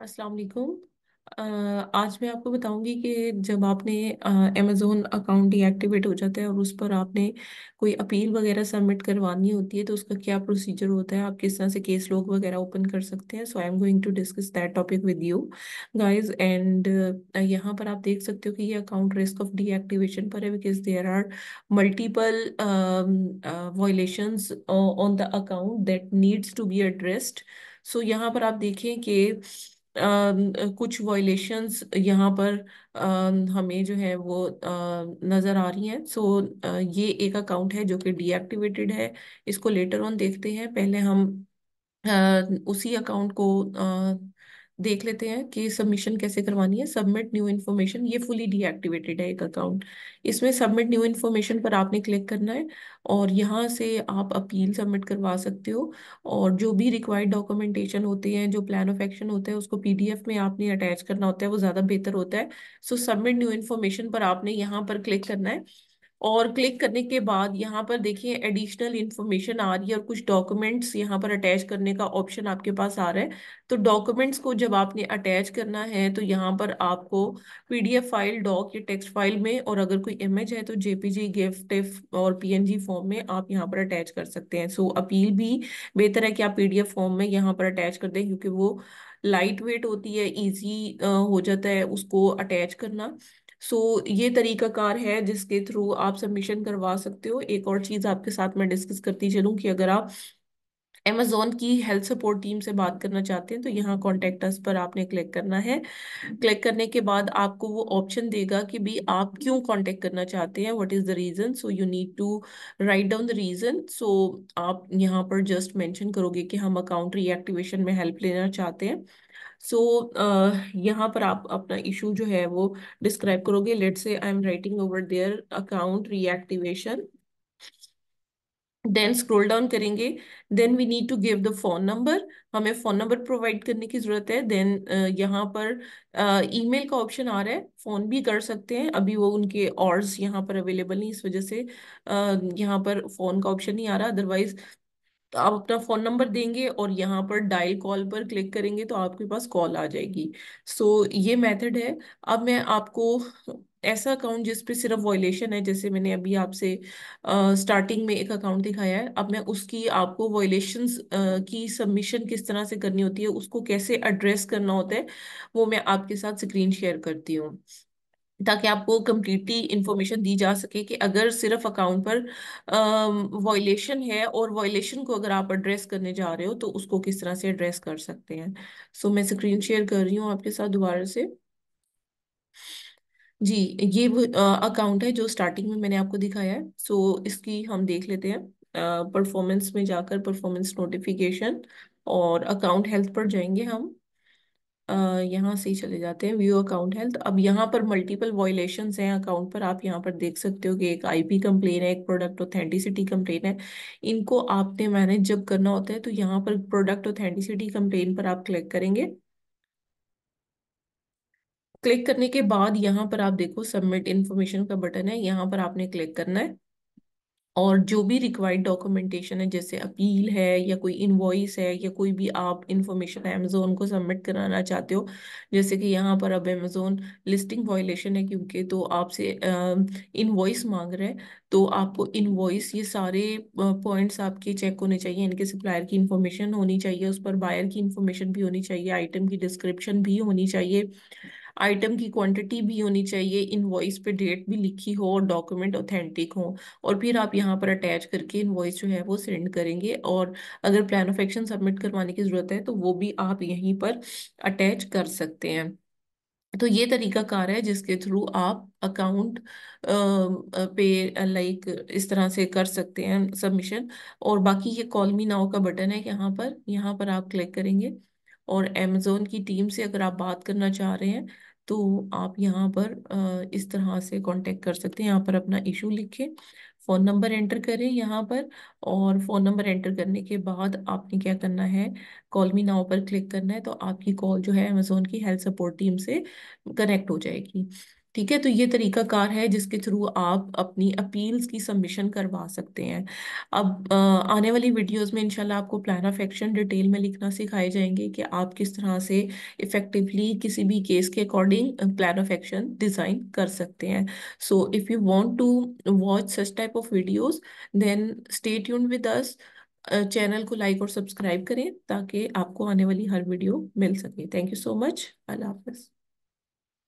अस्सलाम वालेकुम। आज मैं आपको बताऊंगी कि जब आपने अमेज़ोन अकाउंट डीएक्टिवेट हो जाता है और उस पर आपने कोई अपील वगैरह सबमिट करवानी होती है तो उसका क्या प्रोसीजर होता है, आप किस तरह से केस लॉग वगैरह ओपन कर सकते हैं। So I am going to discuss that topic with you guys. And यहाँ पर आप देख सकते हो कि ये अकाउंट रिस्क ऑफ डीएक्टिवेशन पर है because there are multiple violations on the account that needs to be addressed. So यहाँ पर आप देखें कि कुछ वायलेशंस यहाँ पर हमें जो है वो नज़र आ रही हैं। सो ये एक अकाउंट है जो कि डीएक्टिवेटेड है, इसको लेटर ऑन देखते हैं। पहले हम उसी अकाउंट को देख लेते हैं कि सबमिशन कैसे करवानी है। सबमिट न्यू इन्फॉर्मेशन, ये फुली डीएक्टिवेटेड है एक अकाउंट। इसमें सबमिट न्यू इन्फॉर्मेशन पर आपने क्लिक करना है और यहाँ से आप अपील सबमिट करवा सकते हो और जो भी रिक्वायर्ड डॉक्यूमेंटेशन होते हैं, जो प्लान ऑफ एक्शन होता है, उसको पीडीएफ में आपने अटैच करना होता है, वो ज़्यादा बेहतर होता है। सो सबमिट न्यू इन्फॉर्मेशन पर आपने यहाँ पर क्लिक करना है और क्लिक करने के बाद यहाँ पर देखिए एडिशनल इन्फॉर्मेशन आ रही है और कुछ डॉक्यूमेंट्स यहाँ पर अटैच करने का ऑप्शन आपके पास आ रहा है। तो डॉक्यूमेंट्स को जब आपने अटैच करना है तो यहाँ पर आपको पीडीएफ फाइल, डॉक या टेक्स्ट फाइल में, और अगर कोई इमेज है तो जेपीजी, गिफ, टिफ और पीएनजी फॉर्म में आप यहाँ पर अटैच कर सकते हैं। सो अपील भी बेहतर है कि आप पीडीएफ फॉर्म में यहाँ पर अटैच कर दें क्योंकि वो लाइट वेट होती है, ईजी हो जाता है उसको अटैच करना। सो ये तरीकाकार है जिसके थ्रू आप सबमिशन करवा सकते हो। एक और चीज़ आपके साथ मैं डिस्कस करती चलूँ कि अगर आप अमेज़ॉन की हेल्थ सपोर्ट टीम से बात करना चाहते हैं तो यहाँ कॉन्टेक्ट अस पर आपने क्लिक करना है। क्लिक करने के बाद आपको वो ऑप्शन देगा कि भी आप क्यों कॉन्टेक्ट करना चाहते हैं, what is the reason. So you need to write down the reason. So आप यहाँ पर जस्ट मेंशन करोगे कि हम अकाउंट रीएक्टिवेशन में हेल्प लेना चाहते हैं। सो यहाँ पर आप अपना इशू जो है वो डिस्क्राइब करोगे। Let's say I am writing over there account reactivation, then scroll down करेंगे, then we need to give the phone number, हमें फ़ोन नंबर प्रोवाइड करने की ज़रूरत है। देन यहाँ पर ईमेल का ऑप्शन आ रहा है, फ़ोन भी कर सकते हैं, अभी वो उनके ऑर्स यहाँ पर अवेलेबल नहीं, इस वजह से यहाँ पर फ़ोन का ऑप्शन नहीं आ रहा। अदरवाइज तो आप अपना फ़ोन नंबर देंगे और यहाँ पर डायल कॉल पर क्लिक करेंगे तो आपके पास कॉल आ जाएगी। सो ये मेथड है। अब मैं आपको ऐसा अकाउंट जिस पे सिर्फ वॉयलेशन है, जैसे मैंने अभी आपसे स्टार्टिंग में एक अकाउंट दिखाया है, अब मैं उसकी आपको वॉयलेशंस की सबमिशन किस तरह से करनी होती है, उसको कैसे एड्रेस करना होता है, वो मैं आपके साथ स्क्रीन शेयर करती हूँ ताकि आपको कम्प्लीटली इन्फॉर्मेशन दी जा सके कि अगर सिर्फ अकाउंट पर वॉयलेशन है और वॉयलेशन को अगर आप एड्रेस करने जा रहे हो तो उसको किस तरह से एड्रेस कर सकते हैं। सो मैं स्क्रीन शेयर कर रही हूँ आपके साथ दोबारा से। जी, ये अकाउंट है जो स्टार्टिंग में मैंने आपको दिखाया है। सो इसकी हम देख लेते हैं, परफॉर्मेंस में जाकर परफॉर्मेंस नोटिफिकेशन और अकाउंट हेल्थ पर जाएंगे हम। यहाँ से ही चले जाते हैं व्यू अकाउंट हेल्थ। अब यहाँ पर मल्टीपल वॉयलेशंस हैं अकाउंट पर, आप यहाँ पर देख सकते हो कि एक आईपी कंप्लेन है, एक प्रोडक्ट ऑथेंटिसिटी कंप्लेन है। इनको आपने मैनेज जब करना होता है तो यहाँ पर प्रोडक्ट ऑथेंटिसिटी कंप्लेन पर आप क्लिक करेंगे। क्लिक करने के बाद यहाँ पर आप देखो सबमिट इन्फॉर्मेशन का बटन है, यहाँ पर आपने क्लिक करना है और जो भी रिक्वायर्ड डॉक्यूमेंटेशन है जैसे अपील है या कोई इनवॉइस है या कोई भी आप इंफॉर्मेशन अमेज़ोन को सबमिट कराना चाहते हो, जैसे कि यहाँ पर अब अमेज़ोन लिस्टिंग वायलेशन है क्योंकि, तो आपसे इनवॉइस मांग रहे हैं तो आपको इनवॉइस, ये सारे पॉइंट्स आपके चेक होने चाहिए। इनके सप्लायर की इन्फॉर्मेशन होनी चाहिए, उस पर बायर की इन्फॉर्मेशन भी होनी चाहिए, आइटम की डिस्क्रिप्शन भी होनी चाहिए, आइटम की क्वांटिटी भी होनी चाहिए, इनवॉइस पे डेट भी लिखी हो और डॉक्यूमेंट ऑथेंटिक हो, और फिर आप यहाँ पर अटैच करके इनवॉइस जो है वो सेंड करेंगे। और अगर प्लान ऑफ एक्शन सबमिट करवाने की ज़रूरत है तो वो भी आप यहीं पर अटैच कर सकते हैं। तो ये तरीकाकार है जिसके थ्रू आप अकाउंट पे लाइक इस तरह से कर सकते हैं सबमिशन। और बाकी ये कॉल मी नाउ का बटन है यहाँ पर आप क्लिक करेंगे और अमेज़ॉन की टीम से अगर आप बात करना चाह रहे हैं तो आप यहाँ पर इस तरह से कांटेक्ट कर सकते हैं। यहाँ पर अपना इशू लिखें, फ़ोन नंबर एंटर करें यहाँ पर, और फ़ोन नंबर एंटर करने के बाद आपने क्या करना है, कॉल मी नाउ पर क्लिक करना है तो आपकी कॉल जो है अमेज़ॉन की हेल्थ सपोर्ट टीम से कनेक्ट हो जाएगी। ठीक है। तो ये तरीकाकार है जिसके थ्रू आप अपनी अपील्स की सबमिशन करवा सकते हैं। अब आने वाली वीडियोस में इंशाल्लाह आपको प्लान ऑफ एक्शन डिटेल में लिखना सिखाए जाएंगे कि आप किस तरह से इफेक्टिवली किसी भी केस के according plan of action design कर सकते हैं। So if you want to watch such type of videos then stay tuned with us. Channel को लाइक और सब्सक्राइब करें ताकि आपको आने वाली हर वीडियो मिल सके। Thank you so much. अल्लाह हाफ़िज़।